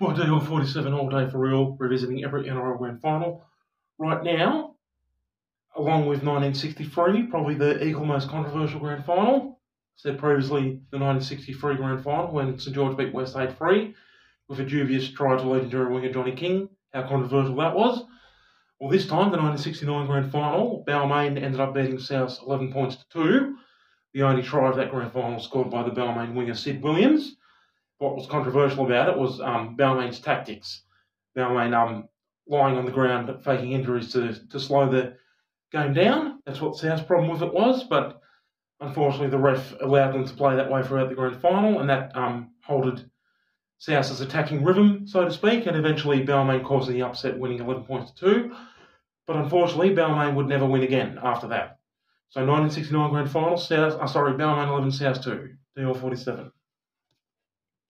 We'll do on 47 all day for real, revisiting every NRL Grand Final. Right now, along with 1963, probably the equal most controversial Grand Final. Said previously the 1963 Grand Final when St George beat West 8-3 with a dubious try to legendary winger Johnny King. How controversial that was. Well, this time, the 1969 Grand Final, Balmain ended up beating Souths 11 points to 2. The only try of that Grand Final scored by the Balmain winger Sid Williams. What was controversial about it was Balmain's tactics. Balmain lying on the ground, faking injuries to slow the game down. That's what South's problem with it was, but unfortunately the ref allowed them to play that way throughout the Grand Final, and that halted South's attacking rhythm, so to speak, and eventually Balmain causing the upset, winning 11 points to 2. But unfortunately, Balmain would never win again after that. So 1969 Grand Final, Balmain 11, South 2, DL47.